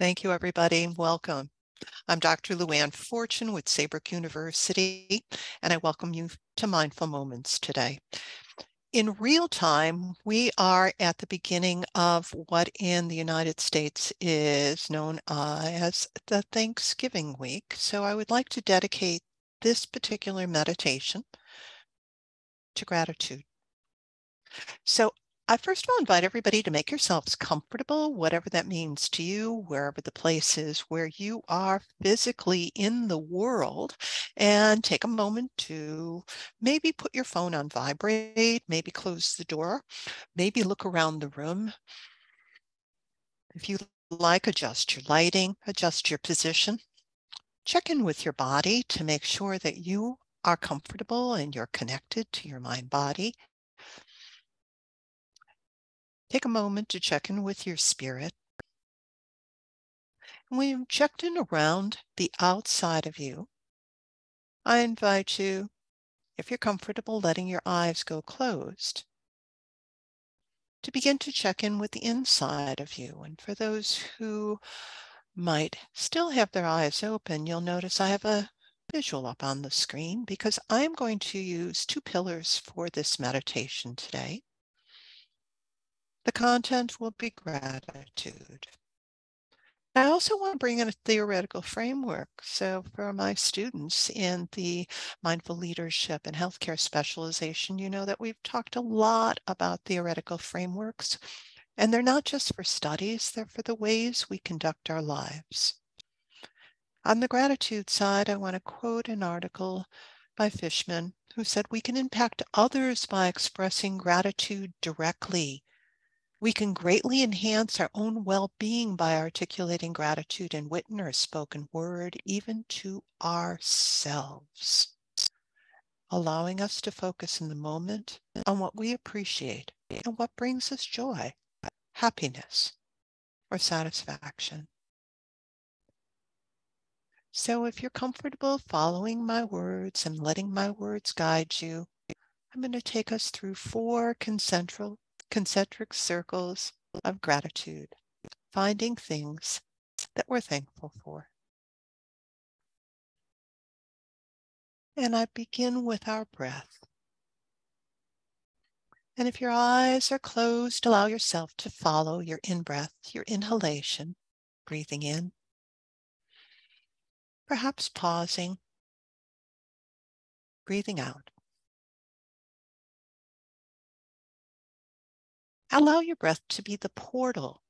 Thank you, everybody. Welcome. I'm Dr. Luann Fortune with Saybrook University, and I welcome you to Mindful Moments today. In real time, we are at the beginning of what in the United States is known as the Thanksgiving week. So I would like to dedicate this particular meditation to gratitude. So I first of all invite everybody to make yourselves comfortable, whatever that means to you, wherever the place is where you are physically in the world, and take a moment to maybe put your phone on vibrate, maybe close the door, maybe look around the room. If you like, adjust your lighting, adjust your position, check in with your body to make sure that you are comfortable and you're connected to your mind-body. Take a moment to check in with your spirit. And when you've checked in around the outside of you, I invite you, if you're comfortable letting your eyes go closed, to begin to check in with the inside of you. And for those who might still have their eyes open, you'll notice I have a visual up on the screen because I'm going to use two pillars for this meditation today. The content will be gratitude. I also want to bring in a theoretical framework. So for my students in the Mindful Leadership and Healthcare Specialization, you know that we've talked a lot about theoretical frameworks, and they're not just for studies, they're for the ways we conduct our lives. On the gratitude side, I want to quote an article by Fishman, who said, "We can impact others by expressing gratitude directly. We can greatly enhance our own well-being by articulating gratitude in written or spoken word, even to ourselves, allowing us to focus in the moment on what we appreciate and what brings us joy, happiness, or satisfaction." So if you're comfortable following my words and letting my words guide you, I'm going to take us through four concentric circles of gratitude, finding things that we're thankful for. And I begin with our breath. And if your eyes are closed, allow yourself to follow your in-breath, your inhalation, breathing in, perhaps pausing, breathing out. Allow your breath to be the portal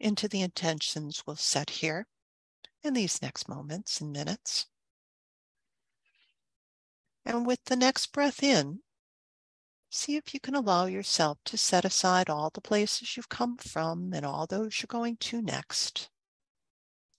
into the intentions we'll set here in these next moments and minutes. And with the next breath in, see if you can allow yourself to set aside all the places you've come from and all those you're going to next,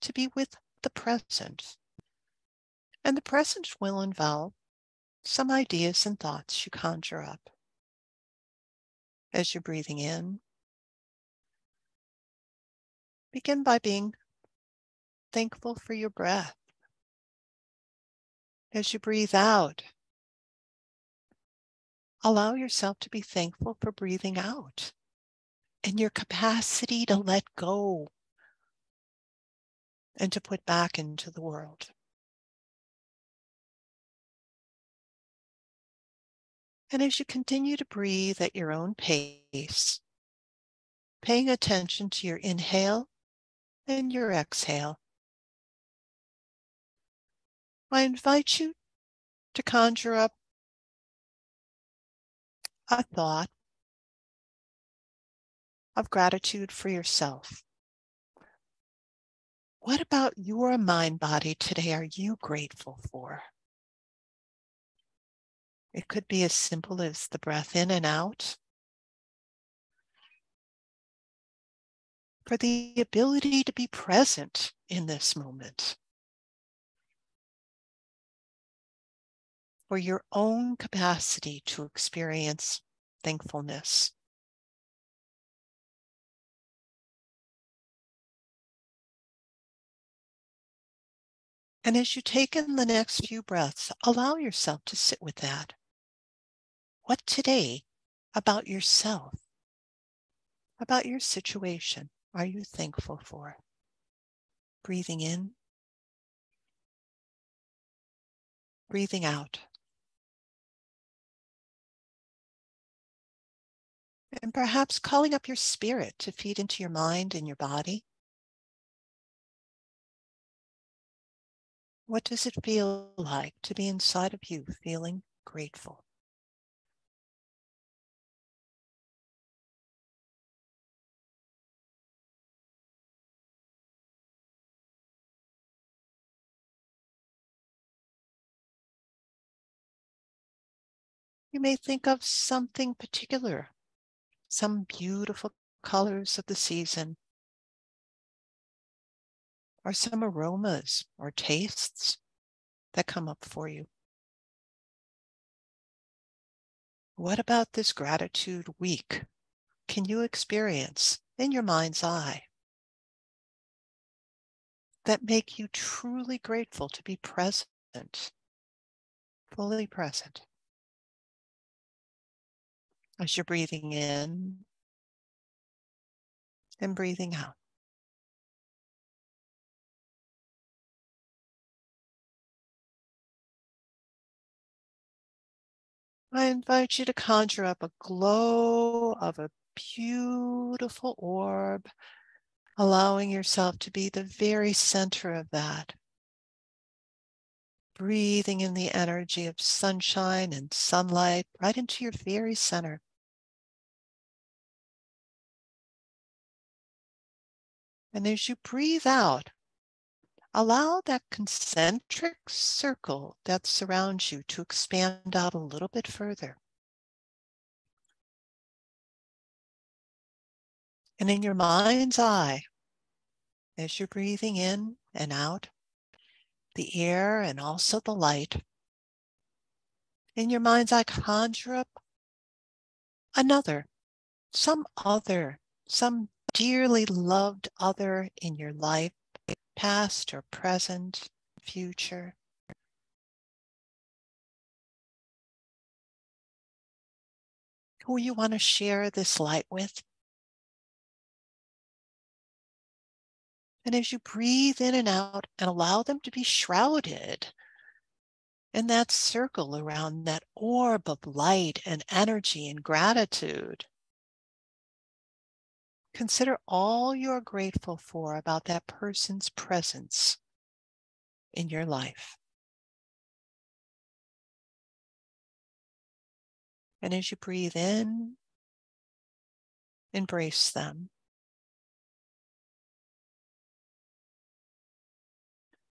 to be with the present. And the present will involve some ideas and thoughts you conjure up. As you're breathing in, begin by being thankful for your breath. As you breathe out, allow yourself to be thankful for breathing out and your capacity to let go and to put back into the world. And as you continue to breathe at your own pace, paying attention to your inhale and your exhale, I invite you to conjure up a thought of gratitude for yourself. What about your mind-body today are you grateful for? It could be as simple as the breath in and out, for the ability to be present in this moment, for your own capacity to experience thankfulness. And as you take in the next few breaths, allow yourself to sit with that. What today about yourself, about your situation, are you thankful for? Breathing in, breathing out. And perhaps calling up your spirit to feed into your mind and your body. What does it feel like to be inside of you feeling grateful? You may think of something particular, some beautiful colors of the season, or some aromas or tastes that come up for you. What about this gratitude week can you experience in your mind's eye that make you truly grateful to be present, fully present? As you're breathing in and breathing out. I invite you to conjure up a glow of a beautiful orb, allowing yourself to be the very center of that. Breathing in the energy of sunshine and sunlight right into your very center. And as you breathe out, allow that concentric circle that surrounds you to expand out a little bit further. And in your mind's eye, as you're breathing in and out, the air and also the light, in your mind's eye, conjure up another, some dearly loved other in your life, past or present, future. Who you want to share this light with. And as you breathe in and out and allow them to be shrouded in that circle around that orb of light and energy and gratitude, consider all you're grateful for about that person's presence in your life. And as you breathe in, embrace them.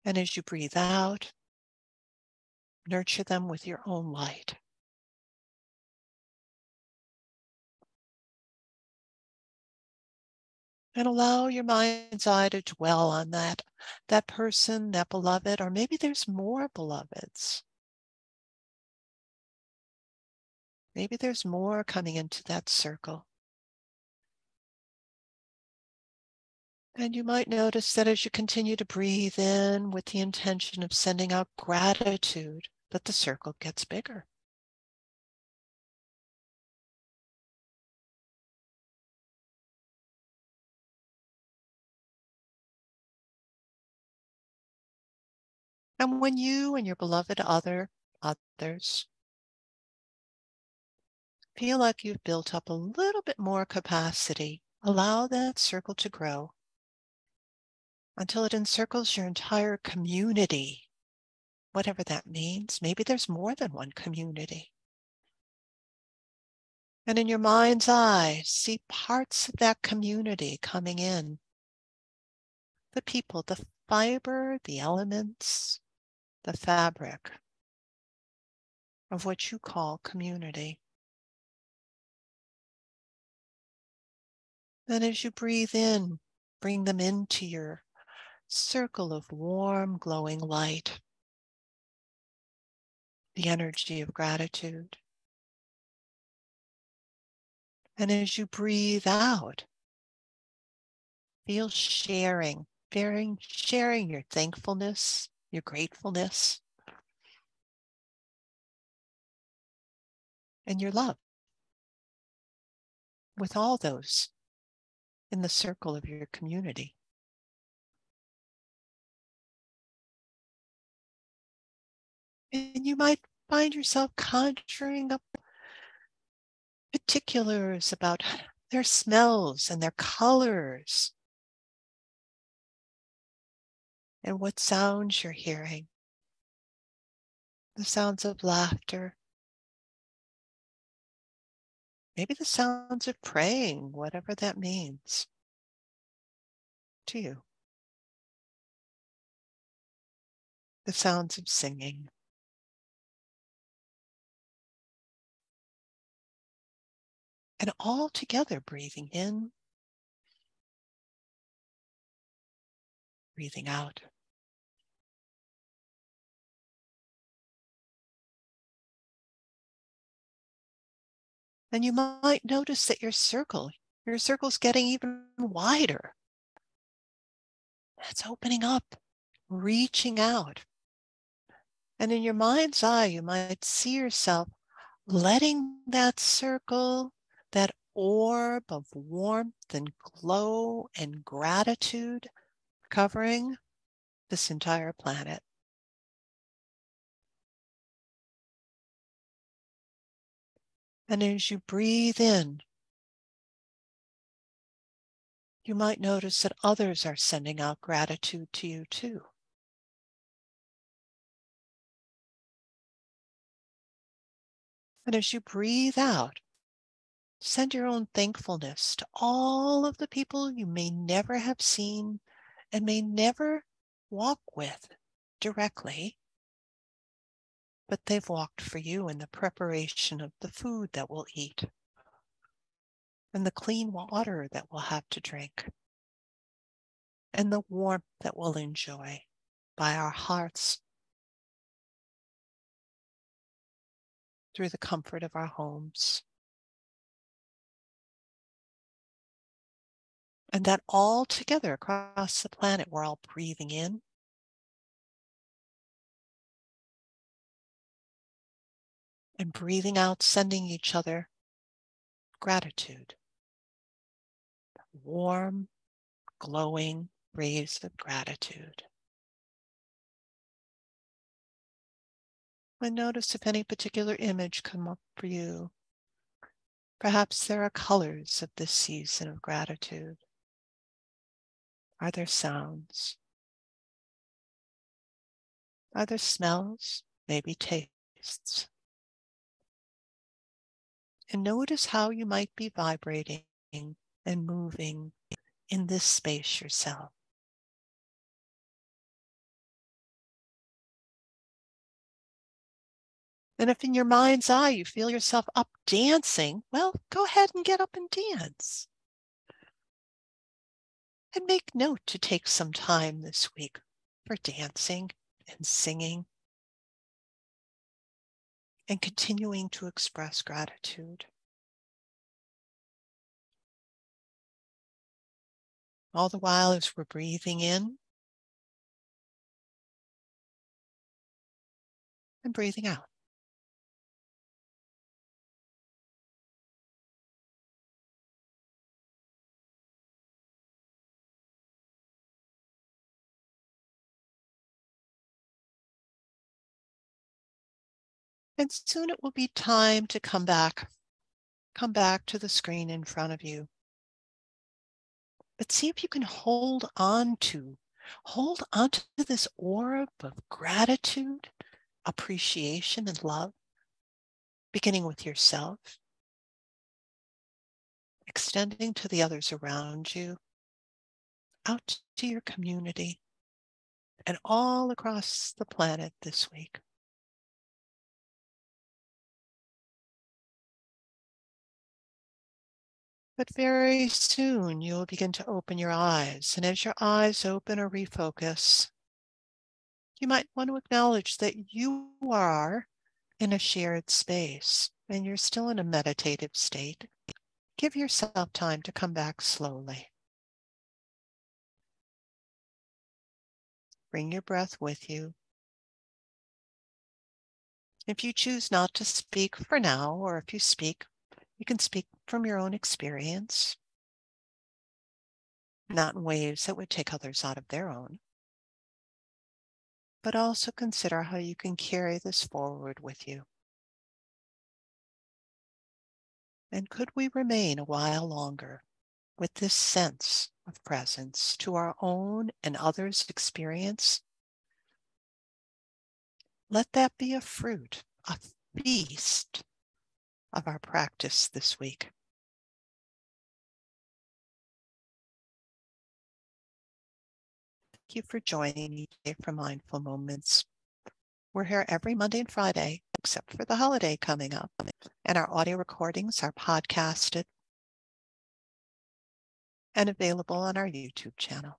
And as you breathe out, nurture them with your own light. And allow your mind's eye to dwell on that person, that beloved, or maybe there's more beloveds. Maybe there's more coming into that circle. And you might notice that as you continue to breathe in with the intention of sending out gratitude, that the circle gets bigger. And when you and your beloved others feel like you've built up a little bit more capacity, allow that circle to grow until it encircles your entire community, whatever that means. Maybe there's more than one community. And in your mind's eye, see parts of that community coming in. The people, the fiber, the elements, the fabric of what you call community. And as you breathe in, bring them into your circle of warm, glowing light, the energy of gratitude. And as you breathe out, feel sharing your thankfulness, your gratefulness, and your love with all those in the circle of your community. And you might find yourself conjuring up particulars about their smells and their colors and what sounds you're hearing. The sounds of laughter, maybe the sounds of praying, whatever that means to you. The sounds of singing. And all together, breathing in, breathing out. And you might notice that your circle's getting even wider. That's opening up, reaching out. And in your mind's eye, you might see yourself letting that circle, that orb of warmth and glow and gratitude covering this entire planet. And as you breathe in, you might notice that others are sending out gratitude to you too. And as you breathe out, send your own thankfulness to all of the people you may never have seen and may never walk with directly, but they've walked for you in the preparation of the food that we'll eat and the clean water that we'll have to drink and the warmth that we'll enjoy by our hearths through the comfort of our homes. And that all together across the planet, we're all breathing in, and breathing out, sending each other gratitude. Warm, glowing rays of gratitude. And notice if any particular image comes up for you. Perhaps there are colors of this season of gratitude. Are there sounds? Are there smells? Maybe tastes? And notice how you might be vibrating and moving in this space yourself. And if in your mind's eye you feel yourself up dancing, well, go ahead and get up and dance. And make note to take some time this week for dancing and singing, and continuing to express gratitude. All the while as we're breathing in and breathing out. And soon it will be time to come back to the screen in front of you. But see if you can hold on to this orb of gratitude, appreciation, and love, beginning with yourself, extending to the others around you, out to your community, and all across the planet this week. But very soon you will begin to open your eyes. And as your eyes open or refocus, you might want to acknowledge that you are in a shared space and you're still in a meditative state. Give yourself time to come back slowly. Bring your breath with you. If you choose not to speak for now, or if you speak, you can speak from your own experience. not in ways that would take others out of their own, but also consider how you can carry this forward with you. And could we remain a while longer with this sense of presence to our own and others' experience? Let that be a fruit, a feast of our practice this week. Thank you for joining me today for Mindful Moments. We're here every Monday and Friday, except for the holiday coming up, and our audio recordings are podcasted and available on our YouTube channel.